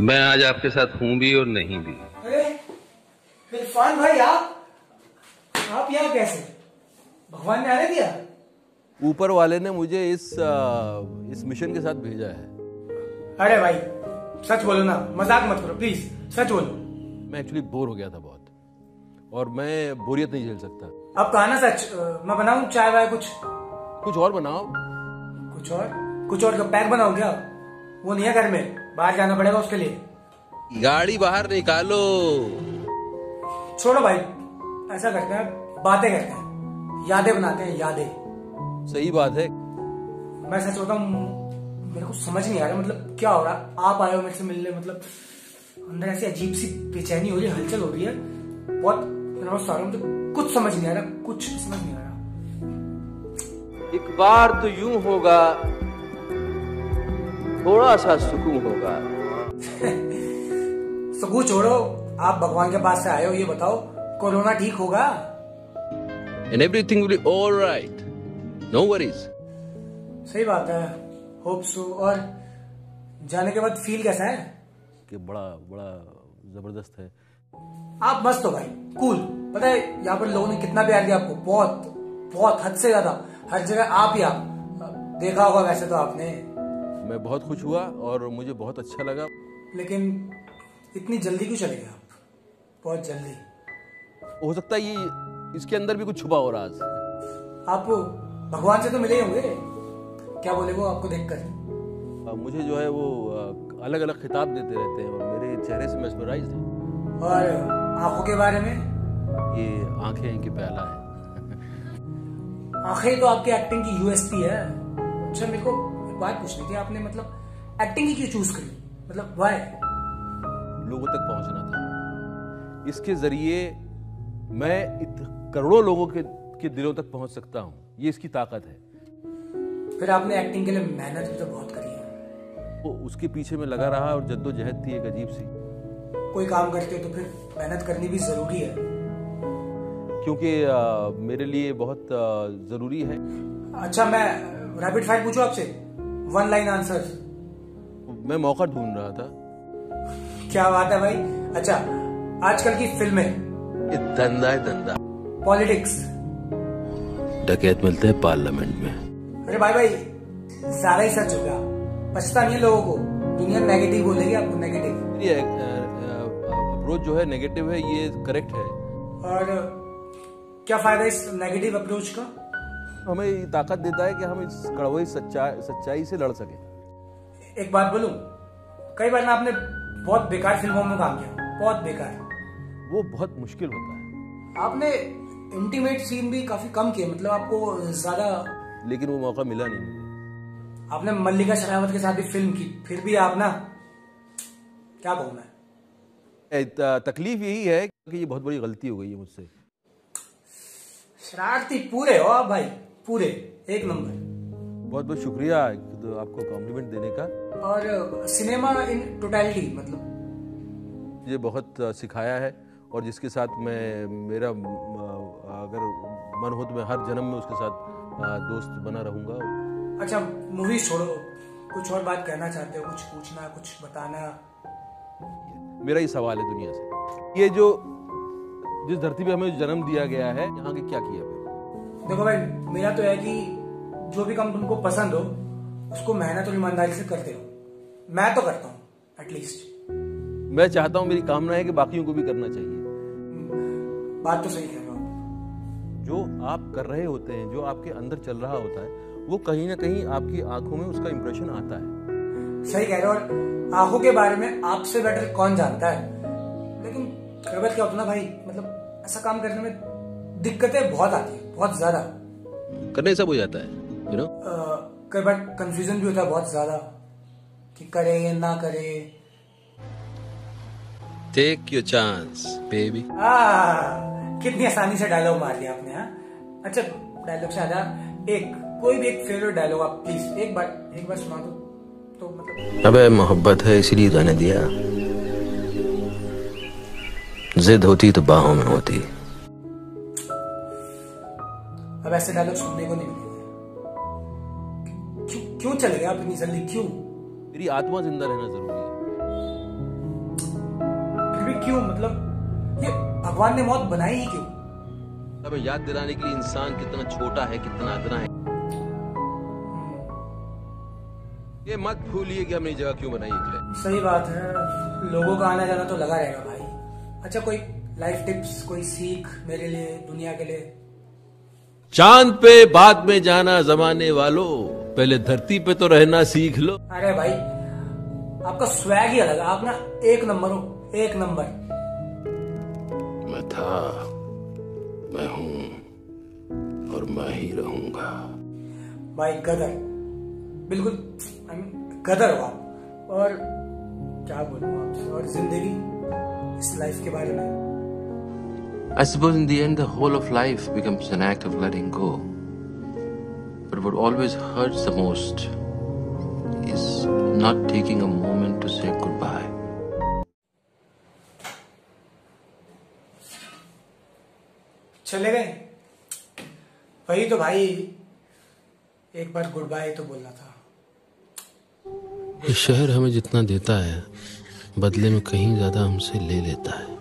मैं आज आपके साथ हूँ भी और नहीं भी। अरे इरफ़ान भाई, आप यहाँ कैसे? भगवान ने आने दिया? ऊपर वाले ने मुझे इस मिशन के साथ भेजा है। अरे भाई सच बोलो ना, मजाक मत करो प्लीज, सच बोलो। मैं एक्चुअली बोर हो गया था बहुत, और मैं बोरियत नहीं झेल सकता। अब कहना सच, मैं बनाऊं चाय वाय? कुछ और बनाओ। कुछ और का पैक बनाओ क्या? वो नहीं है घर में, बाहर जाना पड़ेगा उसके लिए। गाड़ी बाहर निकालो। छोड़ो भाई, ऐसा करते हैं, बातें करते हैं, यादें बनाते हैं। यादें? सही बात है। मैं सच बताऊं, मेरे को समझ नहीं आ रहा मतलब क्या हो रहा। आप आए हो मेरे से मिलने, मतलब अंदर ऐसी अजीब सी बेचैनी हो रही है, हलचल हो रही है बहुत। मुझे कुछ समझ नहीं आ रहा, कुछ समझ नहीं आ रहा। एक बार तो यूं होगा, थोड़ा सा सुकून होगा। सुकून छोड़ो, आप भगवान के पास से आए हो, ये बताओ कोरोना ठीक होगा? And everything will be all right, no worries. सही बात है, होप सो। और जाने के बाद फील कैसा है? कि बड़ा बड़ा जबरदस्त है। आप मस्त हो भाई, कूल। पता है यहाँ पर लोगों ने कितना प्यार दिया आपको, बहुत बहुत, हद से ज्यादा, हर जगह आप ही आप। देखा होगा वैसे तो आपने। मैं बहुत खुश हुआ और मुझे बहुत अच्छा लगा। लेकिन इतनी जल्दी क्यों चले गए आप? बहुत जल्दी। हो सकता है ये इसके अंदर भी कुछ छुपा हो रहा है। आप भगवान से तो मिले होंगे, क्या बोले वो आपको देखकर? मुझे जो है वो अलग अलग खिताब देते रहते हैं, और मेरे चेहरे से मेस्मराइज है। और आंखों के बारे में? ये आंखें इनकी पहला है। आंखें तो आपकी एक्टिंग की यूएसपी है। अच्छा, मेरे को बात पूछनी थी, आपने मतलब एक्टिंग ही क्यों चूज करी? मतलब व्हाई? लोगों तक पहुंचना था, इसके जरिए मैं करोड़ों लोगों के दिलों तक पहुंच सकता हूं, ये इसकी ताकत है। फिर आपने एक्टिंग के लिए मेहनत भी तो बहुत करी है। वो उसके पीछे में लगा रहा, और जद्दोजहद थी एक अजीब सी। कोई काम करते हो तो फिर मेहनत करनी भी जरूरी है, क्योंकि मेरे लिए बहुत जरूरी है। अच्छा, मैं रैपिड फायर पूछूं आपसे? One line answer. मैं मौका ढूंढ रहा था। क्या बात है भाई। अच्छा, आजकल की फिल्में? धंधा है धंधा। पॉलिटिक्स? डकैत मिलते हैं पार्लियामेंट में। अरे भाई सारा ही सच होगा, पछता नहीं है लोगों को, दुनिया नेगेटिव बोलेगी आपको, नेगेटिव। ये अप्रोच जो है नेगेटिव है, ये करेक्ट है। और क्या फायदा इस नेगेटिव अप्रोच का? हमें ताकत देता है कि हम इस कड़वई सच्चाई से लड़ सके। एक बात बोलूं, कई बार ना आपने बहुत बेकार फिल्मों में काम किया, बहुत बेकार, वो बहुत मुश्किल होता है। आपने इंटीमेट सीन भी काफी कम किए, मतलब आपको ज्यादा, लेकिन वो मौका मिला नहीं। आपने मल्लिका शेरावत के साथ भी फिल्म की, फिर भी आप ना, क्या कहूं मैं, तकलीफ यही है कि ये बहुत बड़ी गलती हो गई है मुझसे। शरारती पूरे हो आप भाई, पूरे, एक नंबर। बहुत बहुत शुक्रिया तो आपको कॉम्प्लीमेंट देने का। और सिनेमा इन टोटलिटी मतलब ये बहुत सिखाया है, और जिसके साथ मैं, मेरा अगर मन हो तो मैं हर जन्म में उसके साथ दोस्त बना रहूंगा। अच्छा, मूवी छोड़ो, कुछ और बात कहना चाहते हो? कुछ पूछना, कुछ बताना? मेरा ये सवाल है दुनिया से, ये जो जिस धरती पे हमें जन्म दिया गया है, यहाँ के क्या किया? देखो भाई, मेरा तो है कि जो भी काम तुमको पसंद हो उसको मेहनत और ईमानदारी से करते हो। मैं तो करता हूँ एटलीस्ट। मैं चाहता हूँ, मेरी कामना है कि बाकियों को भी करना चाहिए। बात तो सही कह रहे हो। जो आप कर रहे होते हैं, जो आपके अंदर चल रहा होता है, वो कहीं ना कहीं आपकी आंखों में उसका इम्प्रेशन आता है। सही कह रहे हो। और आंखों के बारे में आपसे बेटर कौन जानता है। लेकिन करवट क्या होता ना भाई, मतलब ऐसा काम करने में दिक्कतें बहुत आती है, बहुत ज्यादा करने सब हो जाता है, यू नो। कई बार कंफ्यूजन भी होता है बहुत ज्यादा, कि करे या ना करे। Take your chance baby. कितनी आसानी से डायलॉग मार दिया आपने। हाँ, अच्छा, डायलॉग से आधा एक, कोई भी एक फेवरेट डायलॉग आप प्लीज एक बार सुना दो तो मतलब। अबे मोहब्बत है इसलिए जाने दिया, जिद होती तो बाहों में होती। अब ऐसे डायलॉग सुनने को नहीं मिलेंगे। क्यों चले गए आप इतनी जल्दी? क्यों? मेरी आत्मा जिंदा रहना जरूरी है। फिर भी क्यों? मतलब ये भगवान ने मौत बनाई ही क्यों? हमें याद दिलाने के लिए इंसान कितना छोटा है, कितना अदना है। ये मत भूलिए कि हमने जगह क्यों बनाई है। सही बात है, लोगों का आना जाना तो लगा रहेगा भाई। अच्छा, कोई लाइफ टिप्स, कोई सीख मेरे लिए, दुनिया के लिए? चांद पे बाद में जाना जमाने वालों, पहले धरती पे तो रहना सीख लो। अरे भाई, आपका स्वैग ही अलग, आप ना एक नंबर हो, एक नंबर। मैं था, मैं हूँ और मैं ही रहूंगा। भाई गदर, बिल्कुल गदर हो आप। और क्या बोलूं आपसे, और जिंदगी, इस लाइफ के बारे में। I suppose in the end the whole of life becomes an act of letting go. But what always hurts the most is not taking a moment to say goodbye. चले गए वही तो भाई, एक बार गुड बाय तो बोलना था। ये शहर हमें जितना देता है बदले में कहीं ज्यादा हमसे ले लेता है।